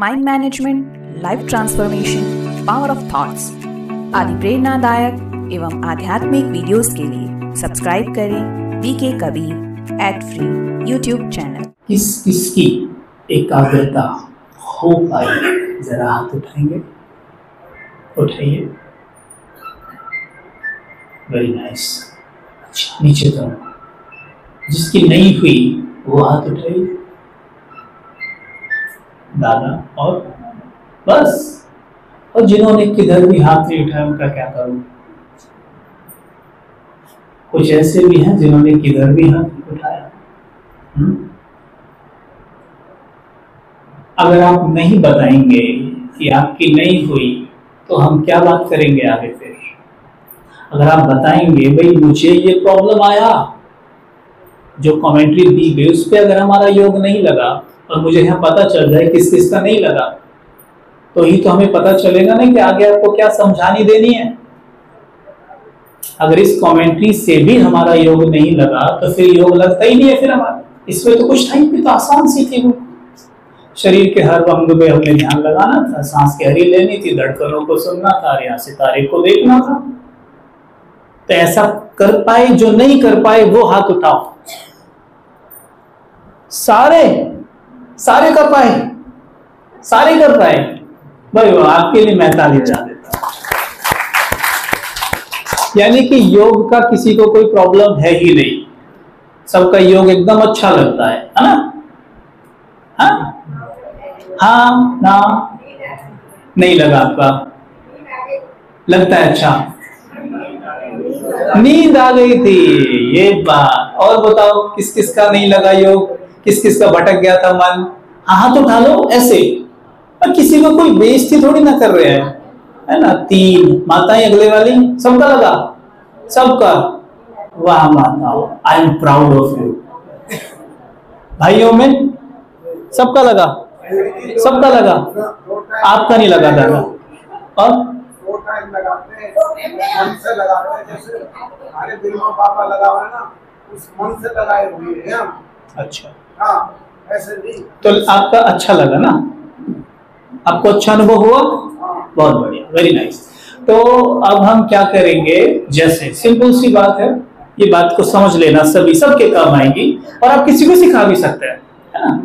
Mind management, life transformation, power of thoughts आदि प्रेरणादायक एवं आध्यात्मिक वीडियोस के लिए सब्सक्राइब करें BK Kabir @ free YouTube channel. किसकी एकाग्रता हो पाई, जरा हाथ उठाइए। Very nice. अच्छा, नीचे तो जिसकी नहीं हुई वो हाथ उठाइए। दादा और बस। और जिन्होंने किधर भी हाथ नहीं उठाया उनका क्या करूं? कुछ ऐसे भी हैं जिन्होंने किधर भी हाथ नहीं उठाया। अगर आप नहीं बताएंगे कि आपकी नहीं हुई तो हम क्या बात करेंगे आगे? फिर अगर आप बताएंगे भाई मुझे ये प्रॉब्लम आया, जो कमेंट्री दी गई उस पर अगर हमारा योग नहीं लगा और मुझे यहाँ पता चल जाए किस किस का नहीं लगा तो ही तो हमें पता चलेगा ना कि आगे आपको क्या समझानी देनी है। अगर इस कमेंट्री से भी हमारा योग नहीं लगा तो फिर योग लगता ही नहीं है। फिर हमारा इसमें तो कुछ टाइम भी तो आसान सी थी। वो शरीर के हर अंग पे हमें ध्यान लगाना था, सांस की हरी लेनी थी, धड़कनों को सुनना था, यहाँ सितारे को देखना था। तो ऐसा कर पाए, जो नहीं कर पाए वो हाथ उठाओ। सारे कर पाए, सारे कर पाए। भाई वो आपके लिए मैं ताली बजा देता हूं। यानी कि योग का किसी को कोई प्रॉब्लम है ही नहीं, सबका योग एकदम अच्छा लगता है ना? हाँ हाँ ना नहीं लगा आपका, लगता है अच्छा, नींद आ गई थी, ये बात। और बताओ किस किस का नहीं लगा योग, किस किस का भटक गया था मन? हाथ उठा लो ऐसे। पर किसी को कोई बेइज्जती थोड़ी ना कर रहे हैं, है ना? तीन माताएं अगले वाली, सबका लगा, सबका। वाह माता, I am proud of you. भाइयों में सबका लगा, सबका लगा, आपका नहीं लगा दादा। और अच्छा, तो आपका अच्छा लगा ना, आपको अच्छा अनुभव हुआ, बहुत बढ़िया, वेरी नाइस। तो अब हम क्या करेंगे, जैसे सिंपल सी बात है, ये बात को समझ लेना, सभी सबके काम आएगी और आप किसी को सिखा भी सकते हैं, है ना?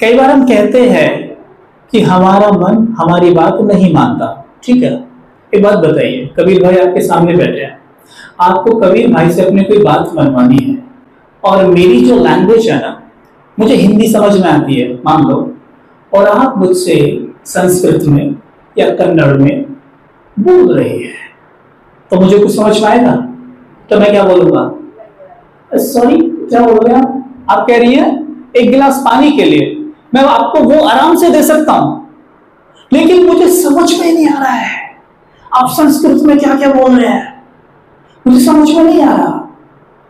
कई बार हम कहते हैं कि हमारा मन हमारी बात नहीं मानता। ठीक है, एक बात बताइए, कबीर भाई आपके सामने बैठे हैं, आपको कबीर भाई से अपनी कोई बात मनवानी है और मेरी जो लैंग्वेज है ना, मुझे हिंदी समझ में आती है मान लो, और आप मुझसे संस्कृत में या कन्नड़ में बोल रही है तो मुझे कुछ समझ में आएगा? तो मैं क्या बोलूँगा? सॉरी, क्या बोल रहे हैं आप? कह रही है एक गिलास पानी के लिए, मैं आपको वो आराम से दे सकता हूं, लेकिन मुझे समझ में नहीं आ रहा है आप संस्कृत में क्या क्या बोल रहे हैं, मुझे समझ में नहीं आ रहा।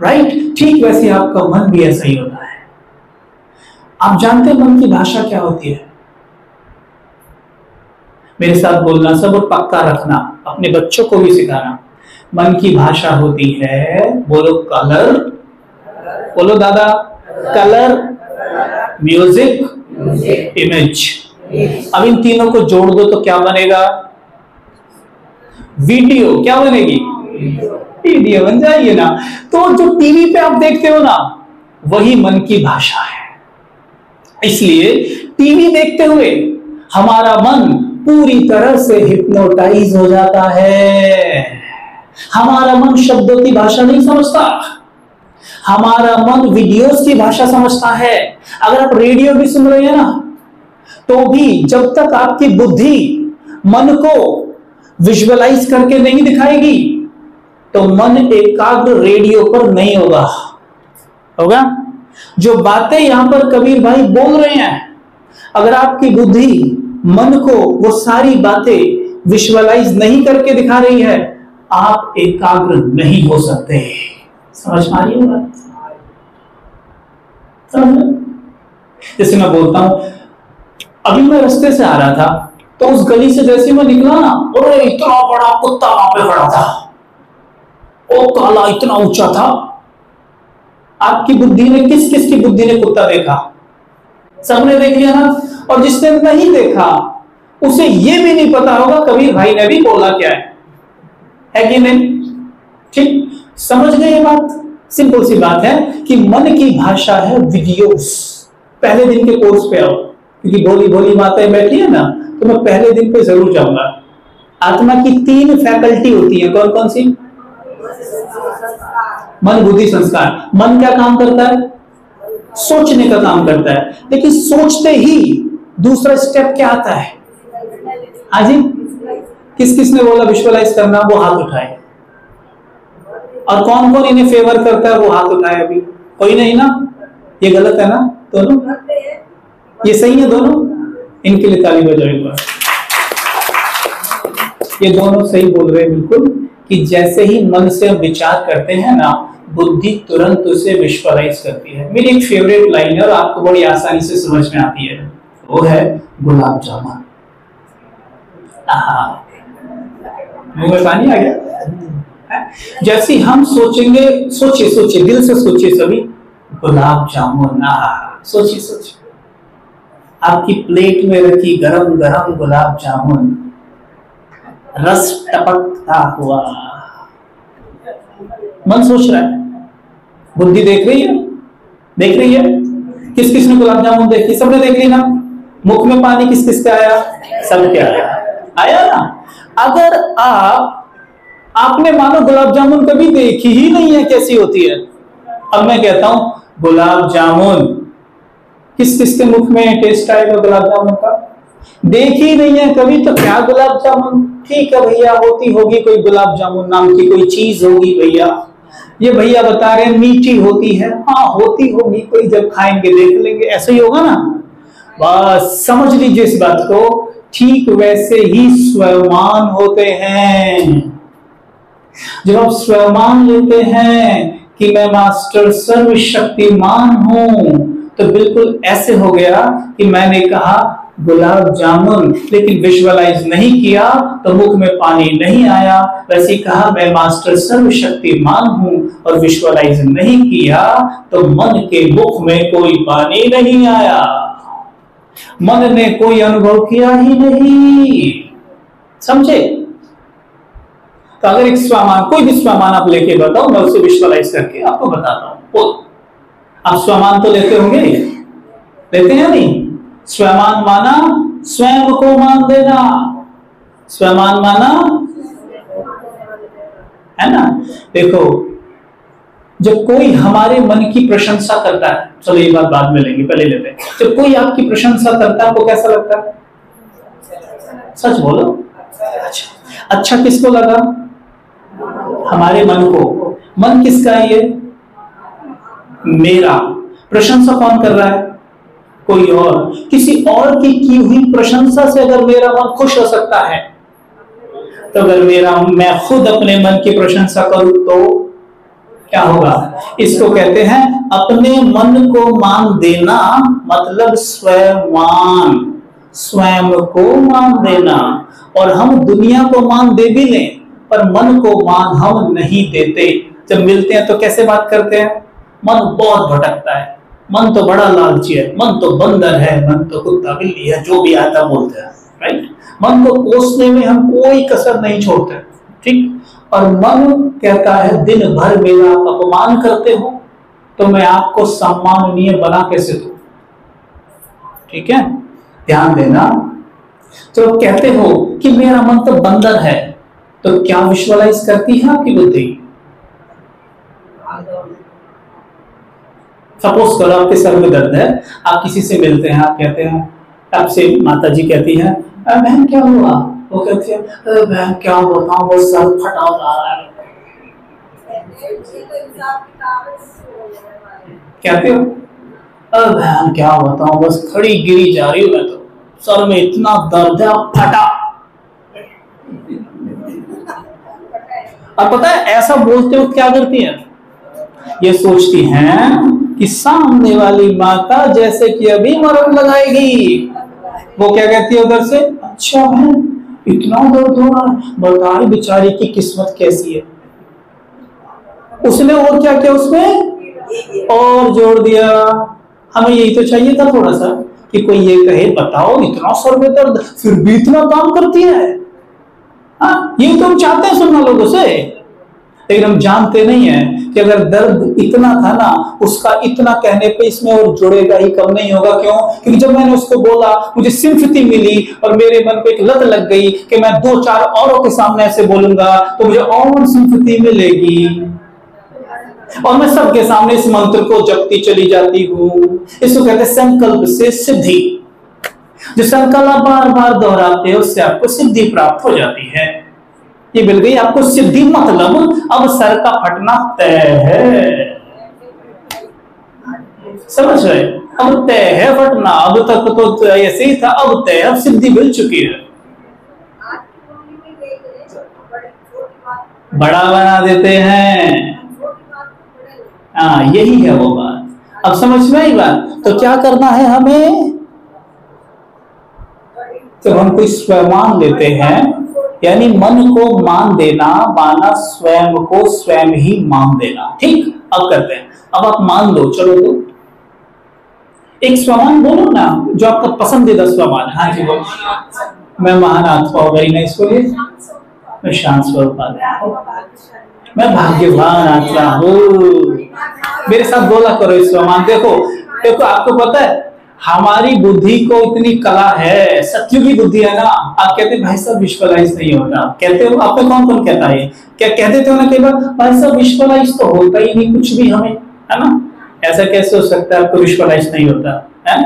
राइट, ठीक वैसे आपका मन भी ऐसा ही होता है। आप जानते हैं मन की भाषा क्या होती है? मेरे साथ बोलना सब और पक्का रखना, अपने बच्चों को भी सिखाना। मन की भाषा होती है, बोलो कलर, बोलो दादा, कलर, म्यूजिक, इमेज। अब इन तीनों को जोड़ दो तो क्या बनेगा? वीडियो। क्या बनेगी? वीडियो बन जाएगी ना। तो जो टीवी पे आप देखते हो ना, वही मन की भाषा है। इसलिए टीवी देखते हुए हमारा मन पूरी तरह से हिप्नोटाइज हो जाता है। हमारा मन शब्दों की भाषा नहीं समझता, हमारा मन वीडियोस की भाषा समझता है। अगर आप रेडियो भी सुन रहे हैं ना, तो भी जब तक आपकी बुद्धि मन को विजुअलाइज करके नहीं दिखाएगी तो मन एकाग्र रेडियो पर नहीं होगा। होगा? जो बातें यहां पर कबीर भाई बोल रहे हैं, अगर आपकी बुद्धि मन को वो सारी बातें विजुअलाइज नहीं करके दिखा रही है, आप एकाग्र नहीं हो सकते। समझ पा रही हो? जैसे मैं बोलता हूं, अभी मैं रास्ते से आ रहा था तो उस गली से जैसे मैं निकला ना, अरे इतना बड़ा कुत्ता वहां पे खड़ा था, ओ काला इतना ऊंचा था। आपकी बुद्धि ने, किस किस की बुद्धि ने कुत्ता देखा? सबने देख लिया ना। और जिसने नहीं देखा उसे ये भी नहीं पता होगा कबीर भाई ने भी बोला क्या है कि नहीं। ठीक, समझ गए ये बात। सिंपल सी बात है कि मन की भाषा है वीडियोस। पहले दिन के कोर्स पे आओ, क्योंकि बोली बोली बातें बैठी है ना, तो मैं पहले दिन पे जरूर जाऊंगा। आत्मा की 3 फैकल्टी होती है, कौन कौन सी? मन, बुद्धि, संस्कार। मन क्या काम करता है? सोचने का काम करता है। लेकिन सोचते ही दूसरा स्टेप क्या आता है? हाजी किस किस ने बोला विजुअलाइज करना, वो हाथ उठाए। और कौन कौन इन्हें फेवर करता है वो हाथ उठाए? अभी कोई नहीं ना, ये गलत है ना दोनों, ये सही है दोनों, इनके लिए ताली बजाऊंगा। ये दोनों सही बोल रहे हैं बिल्कुल, कि जैसे ही मन से हम विचार करते हैं ना, बुद्धि तुरंत उसे विजुअलाइज करती है। मेरी एक फेवरेट लाइन है और आपको बड़ी आसानी से समझ में आती है, वो है गुलाब जामुन। मुंह में पानी आ गया। जैसे हम सोचेंगे, सोचिए दिल से सोचिए सभी, गुलाब जामुन, सोचिए आपकी प्लेट में रखी गरम गरम गुलाब जामुन, रस टपकता हुआ। मन सोच रहा है, बुद्धि देख रही है। किस किस ने गुलाब जामुन देखी? सबने देख ली ना। मुख में पानी किस किस का आया? सबके आया ना। अगर आपने मानो गुलाब जामुन कभी देखी ही नहीं है कैसी होती है, अब मैं कहता हूं गुलाब जामुन, किस किस के मुख में टेस्ट आएगा गुलाब जामुन का? देखी नहीं है कभी, तो क्या गुलाब जामुन? ठीक है भैया, होती होगी कोई गुलाब जामुन नाम की कोई चीज होगी भैया, ये भैया बता रहे हैं मीठी होती है। हाँ होती होगी, कोई जब खाएंगे देख लेंगे, ऐसा ही होगा ना। बस समझ लीजिए इस बात को, ठीक वैसे ही स्वयंमान होते हैं। जब आप स्वयंमान लेते हैं कि मैं मास्टर सर्वशक्तिमान हूं, तो बिल्कुल ऐसे हो गया कि मैंने कहा गुलाब जामुन, लेकिन विजुअलाइज नहीं किया तो मुख में पानी नहीं आया। वैसे कहा मैं मास्टर सर्वशक्तिमान हूं और विजुअलाइज नहीं किया तो मन के मुख में कोई पानी नहीं आया, मन ने कोई अनुभव किया ही नहीं। समझे? तो अगर एक स्वमान, कोई भी स्वमान आप लेके बताओ, मैं उसे विजुअलाइज करके आपको बताता हूं। आप स्वमान तो लेते होंगे, लेते हैं नहीं? स्वयमान माना स्वयं को मान देना, स्वयमान माना है ना। देखो जब कोई हमारे मन की प्रशंसा करता है, चलो ये बात बाद में लेंगे, पहले लेते हैं। जब कोई आपकी प्रशंसा करता है आपको कैसा लगता है? सच बोलो। अच्छा किसको लगा? हमारे मन को। मन किसका है? ये मेरा। प्रशंसा कौन कर रहा है? कोई और। किसी और की हुई प्रशंसा से अगर मेरा मन खुश हो सकता है, तो अगर मैं खुद अपने मन की प्रशंसा करूं तो क्या होगा? इसको कहते हैं अपने मन को मान देना, मतलब स्वयंमान, स्वयं को मान देना। और हम दुनिया को मान दे भी लें पर मन को मान हम नहीं देते। जब मिलते हैं तो कैसे बात करते हैं? मन बहुत भटकता है, मन तो बड़ा लालची है, मन तो बंदर है, मन तो कुत्ता बिल्ली है, जो भी आता बोलते हैं, राइट। मन को पोसने में हम कोई कसर नहीं छोड़ते, ठीक। और मन कहता है दिन भर मेरा अपमान करते हो तो मैं आपको सम्माननीय बना कैसे दूं, ठीक है, ध्यान देना। तो कहते हो कि मेरा मन तो बंदर है, तो क्या विजुअलाइज करती है आपकी बुद्धि? सपोज करो आपके सर में दर्द है, आप किसी से मिलते हैं, आप कहते हैं, आपसे माताजी कहती है बहन क्या हुआ, वो कहती है बहन क्या हुआ, वो सर फटा जा रहा है, कहते हो बहन क्या बताऊं, बस खड़ी गिरी जा रही हूं मैं, तो सर में इतना दर्द है फटा। और पता है ऐसा बोलते वक्त क्या करती है? ये सोचती हैं कि सामने वाली माता जैसे कि अभी मरहम लगाएगी। वो क्या कहती है उधर से? अच्छा बहन इतना दर्द हो रहा है, बताओ बेचारी की किस्मत कैसी है। उसने और क्या क्या उसमें और जोड़ दिया। हमें यही तो चाहिए था, थोड़ा सा कि कोई ये कहे बताओ इतना सर में दर्द फिर भी इतना काम करती है। हाँ, ये तो हम चाहते हैं सुनना लोगों से, लेकिन हम जानते नहीं है कि अगर दर्द इतना था ना उसका इतना कहने पे इसमें और जुड़ेगा ही, कम नहीं होगा। क्यों? क्योंकि जब मैंने उसको बोला मुझे सिंपैथी मिली और मेरे मन पे एक लत लग गई कि मैं दो चार औरों के सामने ऐसे बोलूंगा तो मुझे और सिंपैथी मिलेगी और मैं सबके सामने इस मंत्र को जपती चली जाती हूँ। इसको कहते हैं संकल्प से सिद्धि। जो संकल्प आप बार बार दोहराते हो उससे आपको सिद्धि प्राप्त हो जाती है। ये मिल गई आपको सिद्धि, मतलब अब सर का फटना तय है। समझ रहे? अब तय है फटना, अब तक तो ऐसे ही था, अब तय, अब सिद्धि मिल चुकी है। बड़ा बना देते हैं, हाँ यही है वो बात। अब समझ में आई बात? तो क्या करना है हमें? तो हम कुछ मान लेते हैं, यानी मन को मान देना, माना स्वयं को स्वयं ही मान देना। ठीक, अब करते हैं। अब आप मान लो, चलो तो एक स्वमान बोलो ना जो आपका पसंदीदा स्वमान। हाँ जी बोलो। मैं महान आत्मा, वेरी नाइस। मैं शांत स्वरूप, मैं भाग्यवान आत्मा हूँ। मेरे साथ बोला करो इस स्वमान। देखो देखो, आपको पता है हमारी बुद्धि को इतनी कला है, सत्युगी बुद्धि है ना। आप कहते भाई साहब विश्वलाइज नहीं होता, कहते हो आप पे कौन कौन कहता है क्या? कह देते हो ना कई बार, भाई साहब विश्वलाइज तो होता ही नहीं कुछ भी हमें, है ना। ऐसा कैसे हो सकता है आपको विश्वलाइज नहीं होता है?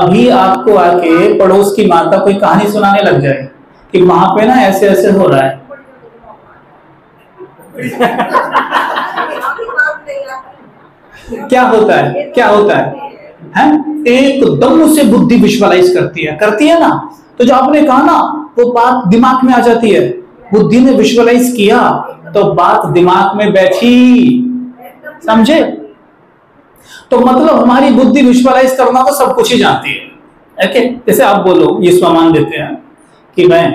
अभी आपको आके पड़ोस की माता कोई कहानी सुनाने लग जाए कि वहां पे ना ऐसे ऐसे हो रहा है। क्या होता है, क्या होता है? एकदम उससे बुद्धि विजुअलाइज करती है ना। तो जो आपने कहा ना वो बात दिमाग में आ जाती है, बुद्धि ने विजुअलाइज किया तो बात दिमाग में बैठी। समझे? तो मतलब हमारी बुद्धि विजुअलाइज करना तो सब कुछ ही जानती है। ओके, जैसे आप बोलो ये स्वमान देते हैं कि मैं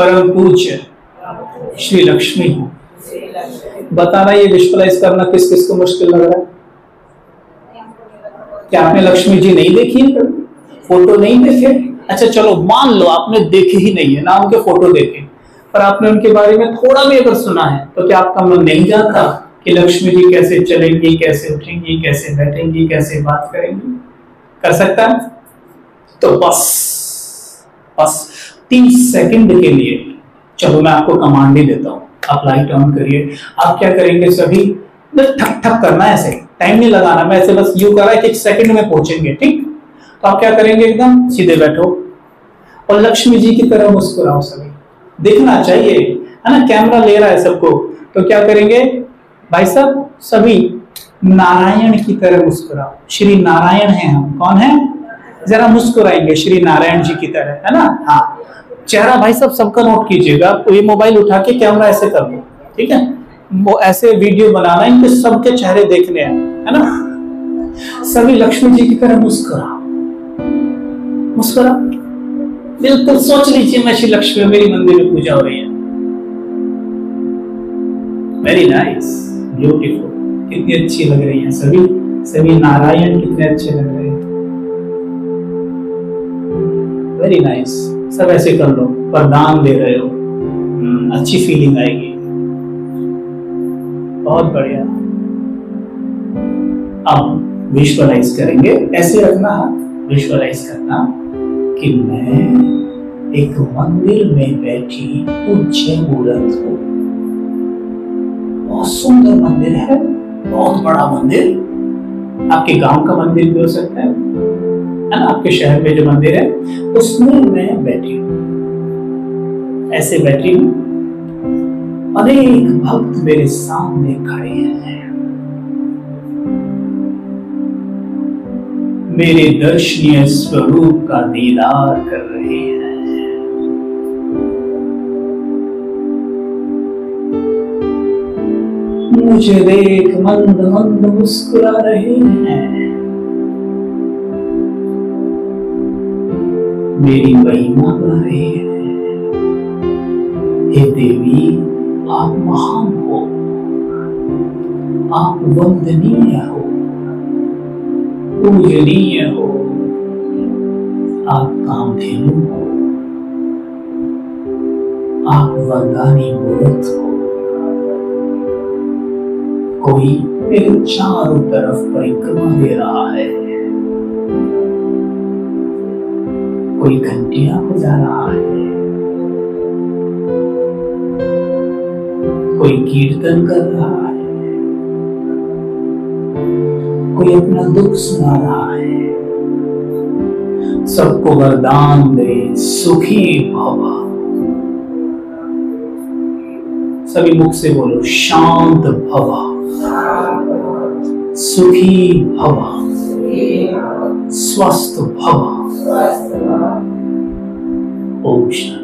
परम पूज्य श्री लक्ष्मी हूं। बताना ये विजुअलाइज करना किस किस को मुश्किल लग रहा है? क्या आपने लक्ष्मी जी नहीं देखी? फोटो नहीं देखे? अच्छा चलो मान लो आपने देखे ही नहीं है ना, उनके फोटो देखे, पर आपने उनके बारे में थोड़ा भी अगर सुना है तो क्या आपका मन नहीं जाता कि लक्ष्मी जी कैसे चलेंगी, कैसे उठेंगी, कैसे बैठेंगी, कैसे बात करेंगी? कर सकता है? तो बस बस 30 सेकंड के लिए चलो मैं आपको कमांड ही देता हूँ, आप लाइट ऑन करिए। आप क्या करेंगे सभी, ठक ठक करना है, ऐसे टाइम नहीं लगाना, मैं ऐसे बस यू करा कि एक सेकंड में पहुंचेंगे। ठीक, तो आप क्या करेंगे, एकदम सीधे बैठो और लक्ष्मी जी की तरह मुस्कुराओ। सभी देखना चाहिए, है ना, कैमरा ले रहा है सबको। तो क्या करेंगे भाई साहब, सभी नारायण की तरह मुस्कुराओ। श्री नारायण है हम। कौन है? जरा मुस्कुराएंगे श्री नारायण जी की तरह, है ना। हाँ, चेहरा भाई साहब सबका नोट कीजिएगा। ये मोबाइल उठा के कैमरा ऐसे कर लो, ठीक है। वो ऐसे वीडियो बनाना, इनके सबके चेहरे देखने हैं, है ना। सभी लक्ष्मी जी की तरह मुस्कुरा। बिल्कुल सोच लीजिए मैं श्री लक्ष्मी, मेरी मंदिर में पूजा हो रही है। वेरी नाइस, ब्यूटीफुल, कितनी अच्छी लग रही है सभी। सभी नारायण कितने अच्छे लग रहे हैं। वेरी नाइस, सब ऐसे कर लो, वरदान दे रहे हो। अच्छी फीलिंग आएगी, बहुत बढ़िया। अब विजुअलाइज करेंगे, ऐसे रखना हाथ, विजुअलाइज करना कि मैं एक मंदिर में बैठी पूज्य मूर्त हूं। बहुत सुंदर मंदिर है, बहुत बड़ा मंदिर, आपके गांव का मंदिर भी हो सकता है ना, आपके शहर में जो मंदिर है उसमें मैं बैठी हूँ, ऐसे बैठी हूँ। अनेक भक्त मेरे सामने खड़े हैं, मेरे दर्शनीय स्वरूप का दीदार कर रहे हैं, मुझे देख मंद मंद मुस्कुरा रहे हैं। मेरी महिमा गा रहे हैं, हे देवी आप महान हो, आप वंदनीय हो, पूजनीय हो। आप काम धेनु हो, आप वरदानी मूर्त हो। कोई मेरे चारों तरफ परिक्रमा दे रहा है, कोई घंटियां बजा रहा है, कोई कीर्तन कर रहा है, कोई अपना दुख सुना रहा है। सबको वरदान दे सुखी भव। सभी मुख से बोलो शांत भव, सुखी भव, स्वस्थ भव। ओम शांति।